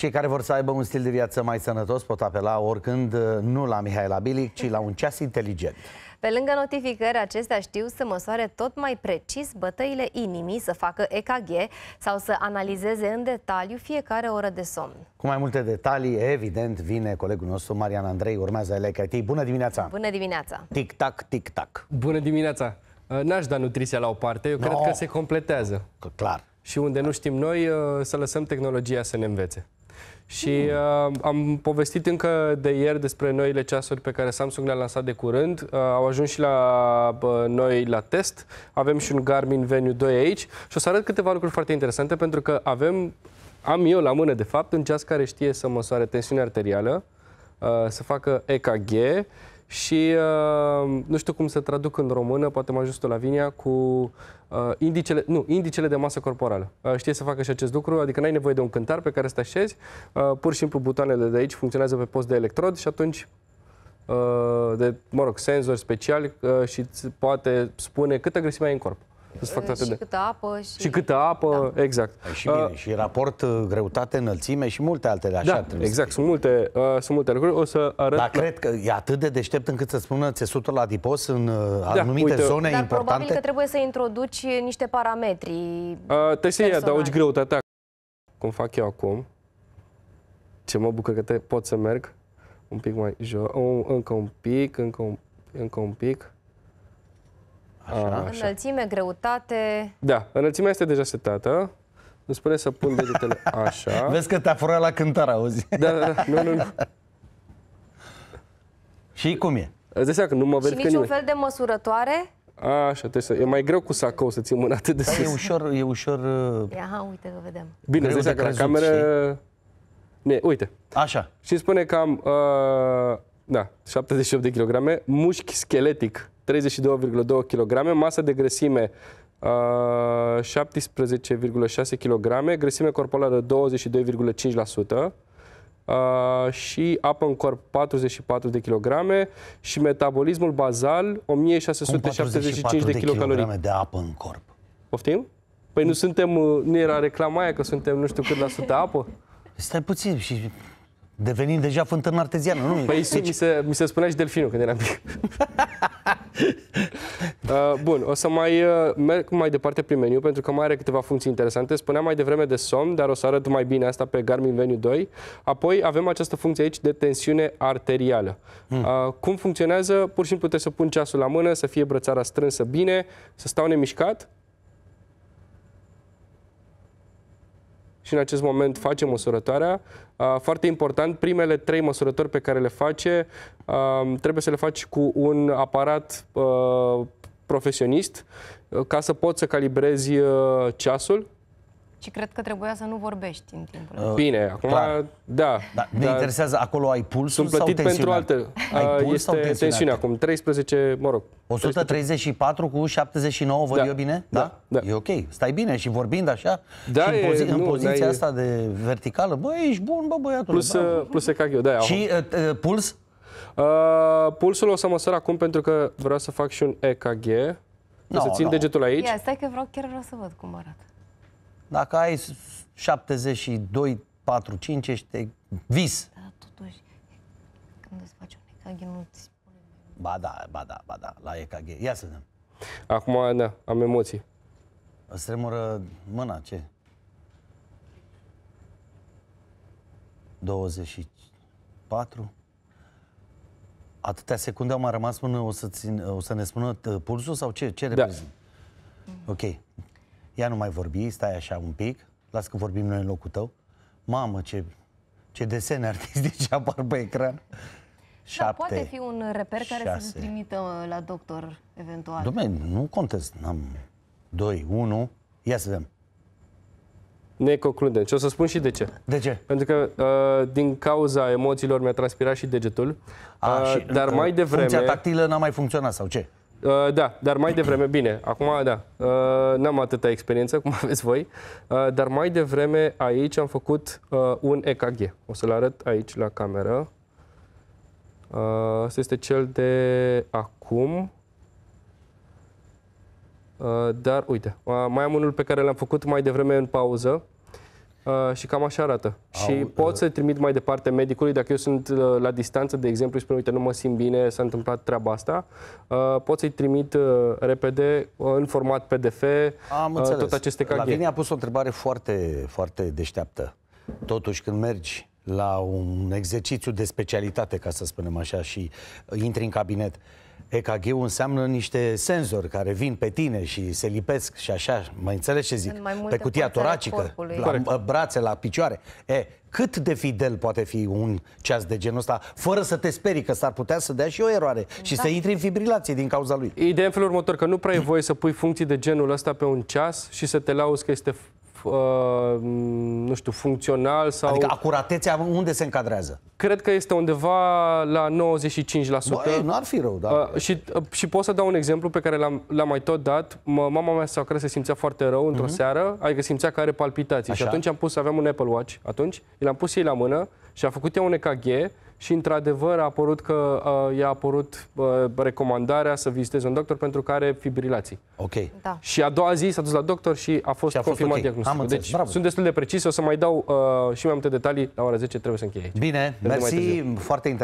Cei care vor să aibă un stil de viață mai sănătos pot apela oricând nu la Mihai la Bilic, ci la un ceas inteligent. Pe lângă notificări, acestea știu să măsoare tot mai precis bătăile inimii, să facă EKG sau să analizeze în detaliu fiecare oră de somn. Cu mai multe detalii, evident, vine colegul nostru, Marian Andrei, urmează LKT. Bună dimineața! Bună dimineața! Tic-tac, tic-tac! Bună dimineața! N-aș da nutriția la o parte, eu cred că se completează. Clar. Și unde nu știm noi, să lăsăm tehnologia să ne învețe. Și am povestit încă de ieri despre noile ceasuri pe care Samsung le-a lansat de curând. Au ajuns și la noi la test. Avem și un Garmin Venue 2 aici. Și o să arăt câteva lucruri foarte interesante, pentru că am eu la mână, de fapt, un ceas care știe să măsoare tensiunea arterială, să facă EKG și nu știu cum să traduc în română, poate m-a ajuns tu, Lavinia, cu indicele de masă corporală. Știe să facă și acest lucru, adică n-ai nevoie de un cântar pe care să te așezi, pur și simplu butoanele de aici funcționează pe post de electrod și atunci, senzori speciali și îți poate spune câtă grăsime ai în corp. Câtă apă și câtă apă, da. Exact. Și, bine, și raport greutate, înălțime și multe altele. Așa, da, exact, sunt multe lucruri. O să arăt. Dar cred că e atât de deștept încât să spună țesutul adipos în anumite zone dar importante. Probabil că trebuie să introduci niște parametri. Trebuie să-i adaugi greutatea, cum fac eu acum. Ce mă bucur că pot să merg un pic mai jos. Încă un pic. Așa. Înălțime, greutate. Da, înălțimea este deja setată. Îmi spune să pun degetele așa. Vezi că te-a furat la cântar, auzi? Da. Nu. Și cum e? Îți dai seama că nu mă verifică nimeni. Și niciun fel de măsurătoare? Așa, e mai greu cu sacou să ții mâna atât de sus. E ușor... Aha, uite că vedem. Bine, îți dai seama că la cameră... Uite. Așa. Și spune că am... 78 de kilograme, mușchi scheletic 32,2 kg, masă de grăsime 17,6 kg, grăsime corporală 22,5% și apă în corp 44 de kg și metabolismul bazal 1675 de kilocalorii de apă în corp. Poftim? Păi nu suntem, nu era reclama aia că suntem nu știu cât la sută apă? Stai puțin și... Devenind deja fântână arteziană, nu? Păi mi se spunea și delfinul când eram mic. Bun, o să mai merg mai departe prin meniu, pentru că mai are câteva funcții interesante. Spuneam mai devreme de somn, dar o să arăt mai bine asta pe Garmin Venue 2. Apoi avem această funcție aici de tensiune arterială. Cum funcționează? Pur și simplu trebuie să pun ceasul la mână, să fie brățara strânsă bine, să stau nemișcat. Și în acest moment face măsurătoarea. Foarte important, primele 3 măsurători pe care le face, trebuie să le faci cu un aparat profesionist ca să poți să calibrezi ceasul. Și cred că trebuia să nu vorbești în timpul bine, acum, clar. Da. Ne interesează, acolo ai pulsul sau tensiunea? Sunt plătit pentru alte. Este tensiunea acum, 134 cu 79, văd eu bine? Da. E ok, stai bine și vorbind așa, da, și în poziția asta de verticală, bă, ești bun, bă, băiatul. Plus se cac eu, da. Și puls? Pulsul o să măsor acum pentru că vreau să fac și un EKG. O să țin degetul aici. Ia, stai că chiar vreau să văd cum arată. Dacă ai 72,45, ești vis. Dar totuși, când îți faci un EKG, nu ți spune. Ba da, la EKG. Ia să vedem. Acum, da, am emoții. Îți tremură mâna, ce? 24. Atâtea secunde au mai rămas până o să ne spună pulsul sau ce? Ce reprezintă? Da. Ok. Ia, nu mai vorbi, stai așa un pic, las că vorbim noi în locul tău. Mamă, ce desene artistice apar pe ecran. Da, poate fi un reper care să se trimită la doctor, eventual. Dom'le, nu contest, n-am 2, 1, ia să vedem. Ne concludem. Și o să spun și de ce. De ce? Pentru că din cauza emoțiilor mi-a transpirat și degetul, dar mai devreme... Funcția tactilă n-a mai funcționat sau ce? Da, dar mai devreme, bine, acum da, n-am atâta experiență cum aveți voi, dar mai devreme aici am făcut un EKG. O să-l arăt aici la cameră. Asta este cel de acum. Dar uite, mai am unul pe care l-am făcut mai devreme în pauză. Și cam așa arată. Și pot să trimit mai departe medicului, dacă eu sunt la distanță, de exemplu, și spun, uite, nu mă simt bine, s-a întâmplat treaba asta, pot să-i trimit repede, în format PDF, tot aceste EKG. La mine a pus o întrebare foarte, foarte deșteaptă. Totuși, când mergi la un exercițiu de specialitate, ca să spunem așa, și intri în cabinet, EKG-ul înseamnă niște senzori care vin pe tine și se lipesc și așa, mai înțelegi ce zic? Pe cutia toracică, la brațe, la picioare. E, cât de fidel poate fi un ceas de genul ăsta, fără să te sperii că s-ar putea să dea și o eroare și să intri în fibrilație din cauza lui? Ideea în felul următor, că nu prea e voie să pui funcții de genul ăsta pe un ceas și să te lauzi că este... nu știu, funcțional sau... Adică acuratețea unde se încadrează? Cred că este undeva la 95%. Bă, ei, nu ar fi rău, da. Și pot să dau un exemplu pe care l-am mai tot dat. Mama mea sau care se simțea foarte rău într-o seară, adică simțea că are palpitații. Așa. Și atunci aveam un Apple Watch, atunci l-am pus ei la mână și a făcut ea un EKG și într-adevăr a apărut că i-a apărut recomandarea să viziteze un doctor pentru că are fibrilații. Ok. Da. Și a doua zi s-a dus la doctor și a fost confirmat diagnosticul. Deci sunt destul de precis, o să mai dau și mai multe detalii la ora 10, trebuie să încheie aici. Bine, mersi, foarte interesant.